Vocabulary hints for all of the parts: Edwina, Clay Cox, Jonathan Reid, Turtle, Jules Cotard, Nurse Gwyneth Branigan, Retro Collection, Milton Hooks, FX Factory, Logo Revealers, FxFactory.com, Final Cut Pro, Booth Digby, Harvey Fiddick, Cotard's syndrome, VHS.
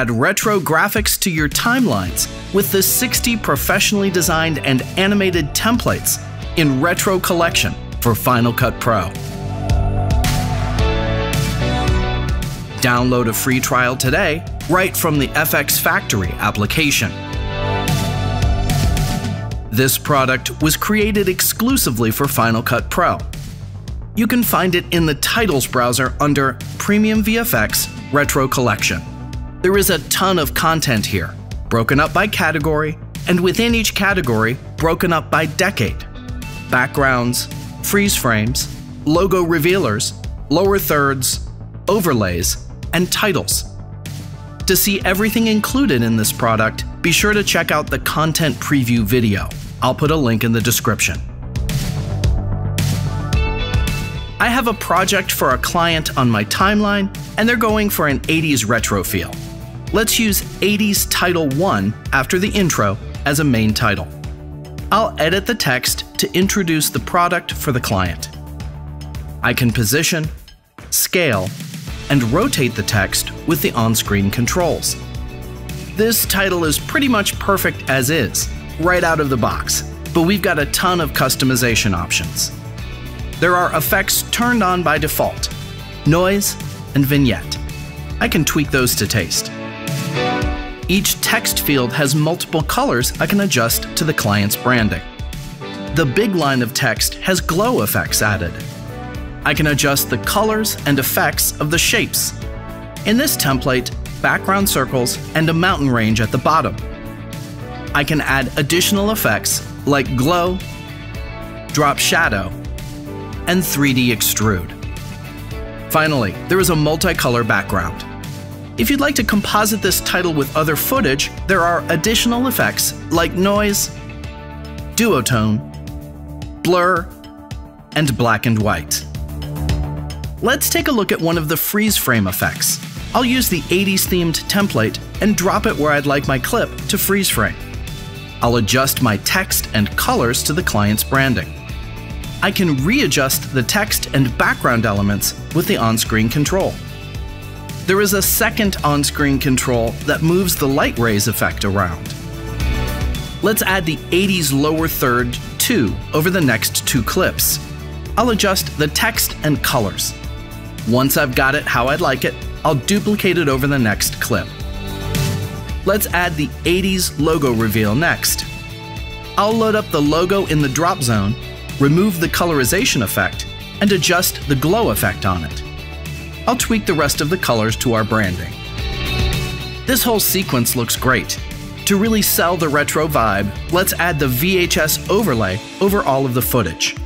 add retro graphics to your timelines with the 60 professionally designed and animated templates in Retro Collection for Final Cut Pro. Download a free trial today right from the FX Factory application. This product was created exclusively for Final Cut Pro. You can find it in the Titles browser under Premium VFX Retro Collection. There is a ton of content here, broken up by category, and within each category, broken up by decade. Backgrounds, freeze frames, logo revealers, lower thirds, overlays, and titles. To see everything included in this product, be sure to check out the content preview video. I'll put a link in the description. I have a project for a client on my timeline, and they're going for an 80s retro feel. Let's use 80s Title 1 after the intro as a main title. I'll edit the text to introduce the product for the client. I can position, scale, and rotate the text with the on-screen controls. This title is pretty much perfect as is, right out of the box, but we've got a ton of customization options. There are effects turned on by default, noise and vignette. I can tweak those to taste. Each text field has multiple colors I can adjust to the client's branding. The big line of text has glow effects added. I can adjust the colors and effects of the shapes. In this template, background circles and a mountain range at the bottom. I can add additional effects like glow, drop shadow, and 3D extrude. Finally, there is a multicolor background. If you'd like to composite this title with other footage, there are additional effects like noise, duotone, blur, and black and white. Let's take a look at one of the freeze frame effects. I'll use the 80s themed template and drop it where I'd like my clip to freeze frame. I'll adjust my text and colors to the client's branding. I can readjust the text and background elements with the on-screen control. There is a second on-screen control that moves the light rays effect around. Let's add the 80s lower third 2 over the next 2 clips. I'll adjust the text and colors. Once I've got it how I'd like it, I'll duplicate it over the next clip. Let's add the 80s logo reveal next. I'll load up the logo in the drop zone, remove the colorization effect, and adjust the glow effect on it. I'll tweak the rest of the colors to our branding. This whole sequence looks great. To really sell the retro vibe, let's add the VHS overlay over all of the footage.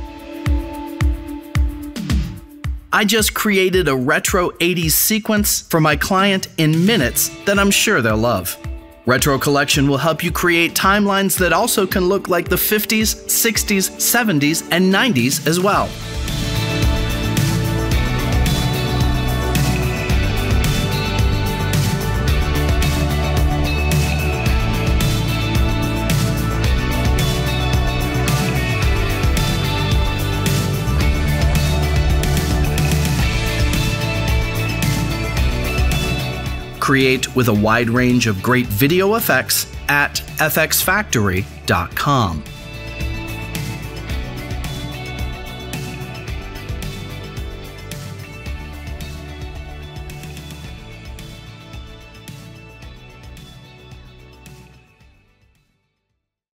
I just created a retro 80s sequence for my client in minutes that I'm sure they'll love. Retro Collection will help you create timelines that also can look like the 50s, 60s, 70s, and 90s as well. Create with a wide range of great video effects at FxFactory.com.